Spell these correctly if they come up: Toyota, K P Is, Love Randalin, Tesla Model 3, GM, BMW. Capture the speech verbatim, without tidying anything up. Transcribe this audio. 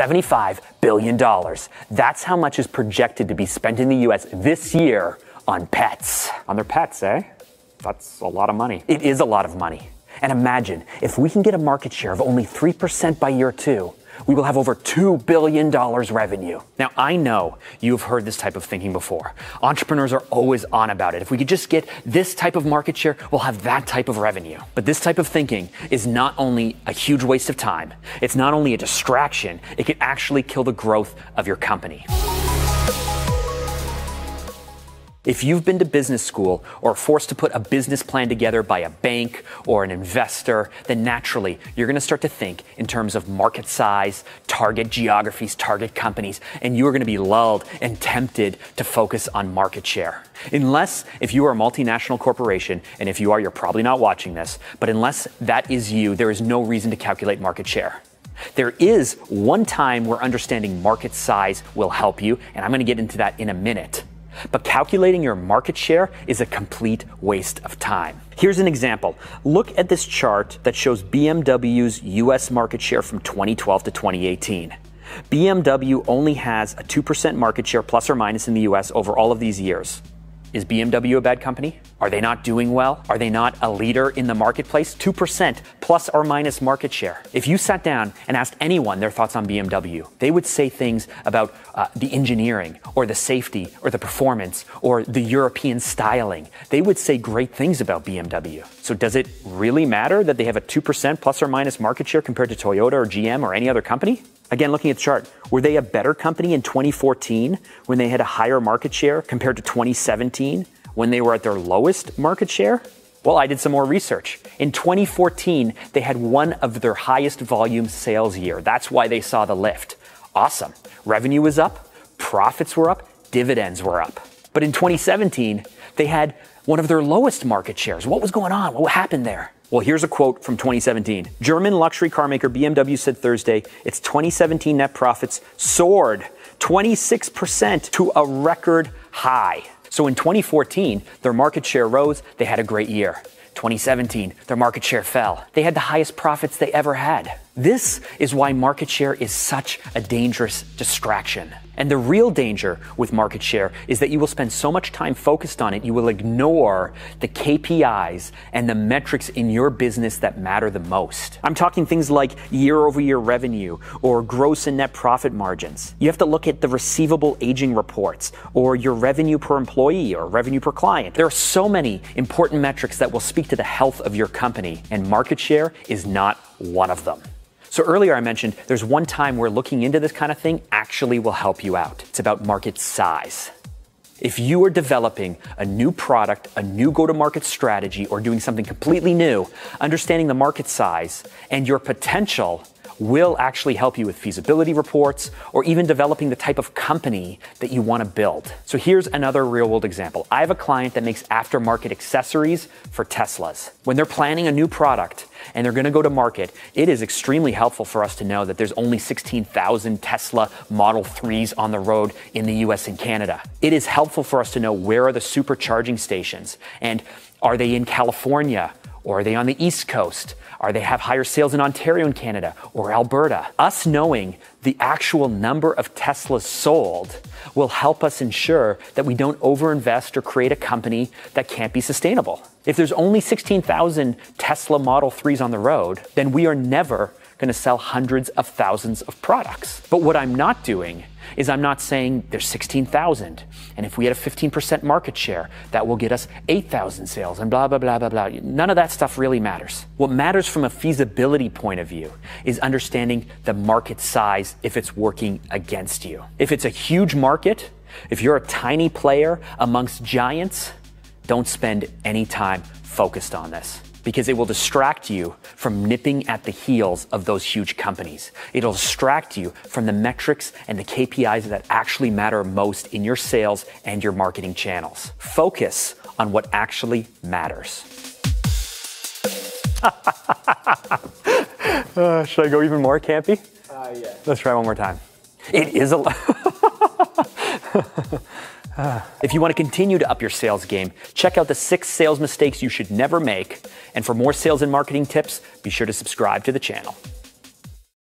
seventy-five billion dollars. That's how much is projected to be spent in the U S this year on pets. On their pets, eh? That's a lot of money. It is a lot of money. And imagine, if we can get a market share of only three percent by year two, we will have over two billion dollars revenue. Now, I know you've heard this type of thinking before. Entrepreneurs are always on about it. If we could just get this type of market share, we'll have that type of revenue. But this type of thinking is not only a huge waste of time, it's not only a distraction, it can actually kill the growth of your company. If you've been to business school or forced to put a business plan together by a bank or an investor, then naturally you're going to start to think in terms of market size, target geographies, target companies, and you are going to be lulled and tempted to focus on market share. Unless, if you are a multinational corporation, and if you are, you're probably not watching this, but unless that is you, there is no reason to calculate market share. There is one time where understanding market size will help you, and I'm going to get into that in a minute. But calculating your market share is a complete waste of time. Here's an example. Look at this chart that shows B M W's U S market share from twenty twelve to twenty eighteen. B M W only has a two percent market share plus or minus in the U S over all of these years. Is B M W a bad company? Are they not doing well? Are they not a leader in the marketplace? two percent plus or minus market share. If you sat down and asked anyone their thoughts on B M W, they would say things about uh, the engineering or the safety or the performance or the European styling. They would say great things about B M W. So does it really matter that they have a two percent plus or minus market share compared to Toyota or G M or any other company? Again, looking at the chart, were they a better company in twenty fourteen when they had a higher market share compared to twenty seventeen when they were at their lowest market share? Well, I did some more research. In twenty fourteen, they had one of their highest volume sales year. That's why they saw the lift. Awesome. Revenue was up, profits were up, dividends were up. But in twenty seventeen, they had one of their lowest market shares. What was going on? What happened there? Well, here's a quote from twenty seventeen. German luxury car maker B M W said Thursday, its twenty seventeen net profits soared twenty-six percent to a record high. So in twenty fourteen, their market share rose, they had a great year. twenty seventeen, their market share fell. They had the highest profits they ever had. This is why market share is such a dangerous distraction. And the real danger with market share is that you will spend so much time focused on it, you will ignore the K P Is and the metrics in your business that matter the most. I'm talking things like year-over-year revenue or gross and net profit margins. You have to look at the receivable aging reports or your revenue per employee or revenue per client. There are so many important metrics that will speak to the health of your company, and market share is not one of them. So earlier I mentioned there's one time where looking into this kind of thing actually will help you out. It's about market size. If you are developing a new product, a new go-to-market strategy, or doing something completely new, understanding the market size and your potential will actually help you with feasibility reports or even developing the type of company that you want to build. So here's another real-world example. I have a client that makes aftermarket accessories for Teslas. When they're planning a new product and they're going to go to market, it is extremely helpful for us to know that there's only sixteen thousand Tesla Model threes on the road in the U S and Canada. It is helpful for us to know where are the supercharging stations, and are they in California? Or are they on the East Coast? Are they have higher sales in Ontario and Canada or Alberta? Us knowing the actual number of Teslas sold will help us ensure that we don't overinvest or create a company that can't be sustainable. If there's only sixteen thousand Tesla Model threes on the road, then we are never going to sell hundreds of thousands of products. But what I'm not doing is I'm not saying there's sixteen thousand, and if we had a fifteen percent market share, that will get us eight thousand sales and blah, blah, blah, blah, blah. None of that stuff really matters. What matters from a feasibility point of view is understanding the market size if it's working against you. If it's a huge market, if you're a tiny player amongst giants, don't spend any time focused on this, because it will distract you from nipping at the heels of those huge companies. It'll distract you from the metrics and the K P Is that actually matter most in your sales and your marketing channels. Focus on what actually matters. uh, should I go even more campy? Uh, yeah. Let's try one more time. It is a lot. If you want to continue to up your sales game, check out the six sales mistakes you should never make. And for more sales and marketing tips, be sure to subscribe to the channel.